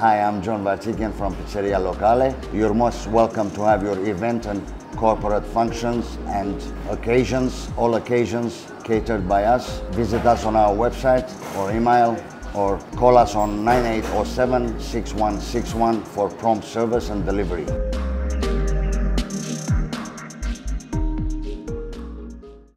Hi, I'm John Bartikian from Pizzeria Locale. You're most welcome to have your event and corporate functions and occasions, all occasions catered by us. Visit us on our website or email or call us on 9807-6161 for prompt service and delivery.